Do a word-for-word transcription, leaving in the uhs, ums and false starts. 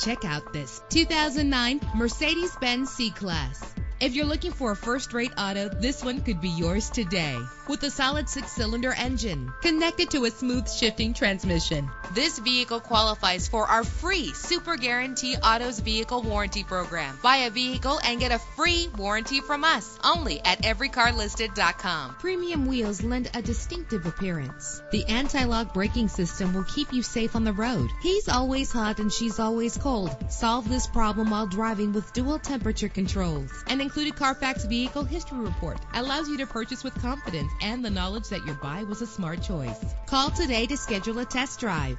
Check out this two thousand nine Mercedes-Benz C-Class. If you're looking for a first-rate auto, this one could be yours today. With a solid six-cylinder engine connected to a smooth shifting transmission, this vehicle qualifies for our free Super Guarantee Autos Vehicle Warranty Program. Buy a vehicle and get a free warranty from us only at every car listed dot com. Premium wheels lend a distinctive appearance. The anti-lock braking system will keep you safe on the road. He's always hot and she's always cold. Solve this problem while driving with dual temperature controls. And included Carfax Vehicle History Report allows you to purchase with confidence and the knowledge that your buy was a smart choice. Call today to schedule a test drive.